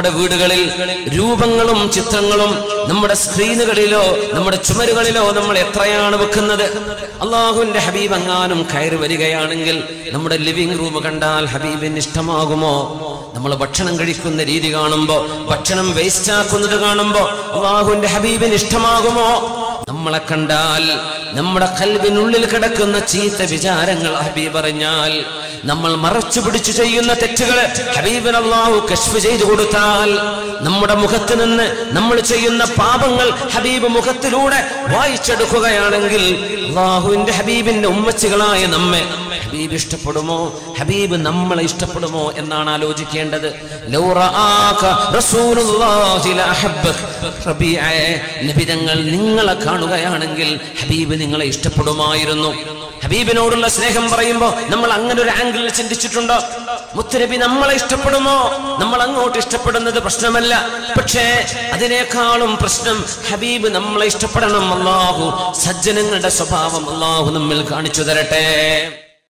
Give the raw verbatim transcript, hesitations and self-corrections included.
നമ്മുടെ വീടുകളിൽ രൂപങ്ങളും ചിത്രങ്ങളും നമ്മുടെ സ്ക്രീനുകളിലോ നമ്മുടെ ചുമരുകളിലോ നമ്മൾ എത്രയാണ് വെക്കുന്നത്? അല്ലാഹുവിന്റെ ഹബീബ് അങ്ങാനും കയറി വരികയാണെങ്കിൽ നമ്മുടെ ലിവിംഗ് റൂം കണ്ടാൽ ഹബീബിന് ഇഷ്ടമാകുമോ? നമ്മൾ ഭക്ഷണം കഴിക്കുന്ന രീതി കാണുമ്പോൾ, ഭക്ഷണം വേസ്റ്റ് ആക്കുന്നത് കാണുമ്പോൾ അല്ലാഹുവിന്റെ ഹബീബിന് ഇഷ്ടമാകുമോ? നമ്മളെ കണ്ടാൽ നമ്മുടെ ഖൽബിനുള്ളിൽ കിടക്കുന്ന ചീത്ത വിചാരങ്ങൾ ഹബീബ് അറിഞ്ഞാൽ, നമ്മൾ മറച്ചു പിടിച്ചു ചെയ്യുന്ന തെറ്റുകളെ ഹബീബിന് അല്ലാഹു കശ്ഫ് ചെയ്തു കൊടുത്താൽ, നമ്മുടെ മുഖത്ത് നിന്ന് നമ്മൾ ചെയ്യുന്ന പാപങ്ങൾ ഹബീബ് മുഖത്തിലൂടെ വായിച്ചെടുക്കുകയാണെങ്കിൽ അല്ലാഹുവിന്റെ ഹബീബിന്റെ ഉമ്മച്ചികളായ നമ്മെ ഹബീബ് ഇഷ്ടപ്പെടുമോ? ഹബീബ് നമ്മളെ ഇഷ്ടപ്പെടുമോ എന്നാണ് ആലോചിക്കേണ്ടത്. നബിതങ്ങൾ നിങ്ങളെ കാണുകയാണെങ്കിൽ ഹബീബ് നിങ്ങളെ ഇഷ്ടപ്പെടുമായിരുന്നു. ഹബീബിനോടുള്ള സ്നേഹം പറയുമ്പോൾ നമ്മൾ അങ്ങനെ ഒരു ആംഗിളിൽ ചിന്തിച്ചിട്ടുണ്ടോ? മുത്തുനബി നമ്മളെ ഇഷ്ടപ്പെടുമോ? നമ്മൾ അങ്ങോട്ട് ഇഷ്ടപ്പെടുന്നത് പ്രശ്നമല്ല, പക്ഷേ അതിനേക്കാളും പ്രശ്നം ഹബീബ് നമ്മളെ ഇഷ്ടപ്പെടണം. അല്ലാഹു സജ്ജനങ്ങളുടെ സ്വഭാവം അല്ലാഹു നമ്മിൽ കാണിച്ചു തരട്ടെ.